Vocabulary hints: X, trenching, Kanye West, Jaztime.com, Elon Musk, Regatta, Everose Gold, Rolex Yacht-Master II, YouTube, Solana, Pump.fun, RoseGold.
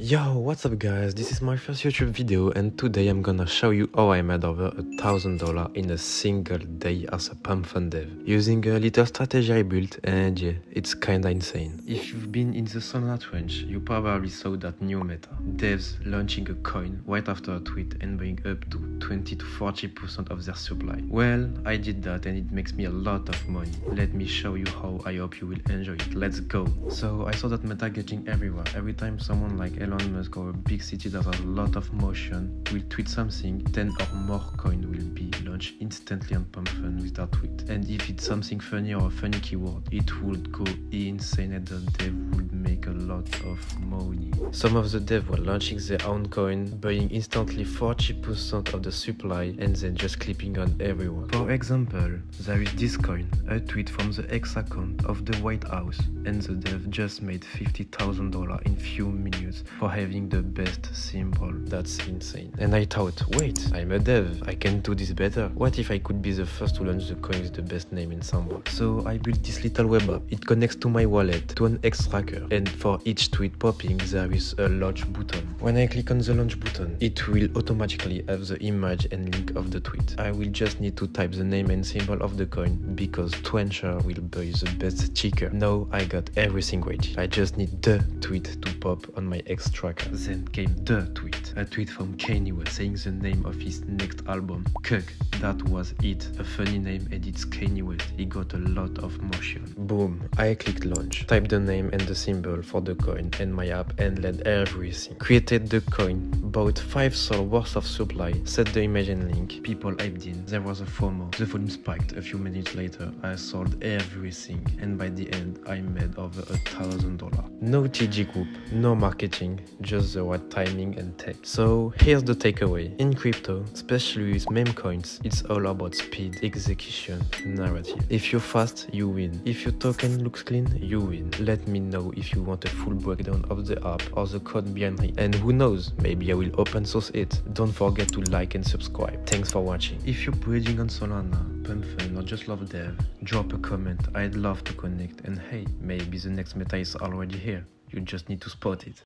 Yo, what's up guys, this is my first YouTube video and today I'm gonna show you how I made over $1,000 in a single day as a Pump.fun dev using a little strategy I built, and yeah, it's kinda insane. If you've been in the Solana trench, you probably saw that new meta, devs launching a coin right after a tweet and buying up to 20 to 40% of their supply. Well, I did that and it makes me a lot of money. Let me show you how. I hope you will enjoy it. Let's go. So I saw that meta getting everywhere. Every time someone like Elon Musk or a big city that has a lot of motion will tweet something, 10 or more coin will be launched instantly on Pump.fun with that tweet. And if it's something funny or a funny keyword, it would go insane and the dev would make a lot of money. Some of the devs were launching their own coin, buying instantly 40% of the supply and then just clipping on everyone. For example, there is this coin, a tweet from the X account of the White House, and the dev just made $50,000 in few minutes for having the best symbol. That's insane. And I thought, wait, I'm a dev, I can do this better. What if I could be the first to launch the coin with the best name in Samba? So I built this little web app. It connects to my wallet, to an X tracker, and for each tweet popping there is a launch button. When I click on the launch button, it will automatically have the image and link of the tweet. I will just need to type the name and symbol of the coin because Twencher will buy the best checker. Now I got everything ready. I just need the tweet to pop on my X tracker. Then came the tweet, a tweet from Kanye West saying the name of his next album, Kug. That was it, a funny name, and it's Kanye West. He got a lot of motion. Boom, I clicked launch, typed the name and the symbol for the coin and my app and led everything. Created the coin, bought 5 sols worth of supply, set the image and link, people hyped in, there was a FOMO, the volume spiked. A few minutes later I sold everything and by the end I made over $1,000. No TG group, no marketing, just the right timing and tech. So here's the takeaway. In crypto, especially with meme coins, it's all about speed, execution, narrative. If you're fast, you win. If your token looks clean, you win. Let me know if you want a full breakdown of the app or the code behind it. And who knows, maybe I will open source it. Don't forget to like and subscribe. Thanks for watching. If you're trading on Solana, Pump.fun or just love dev, drop a comment. I'd love to connect. And hey, maybe the next meta is already here. You just need to spot it.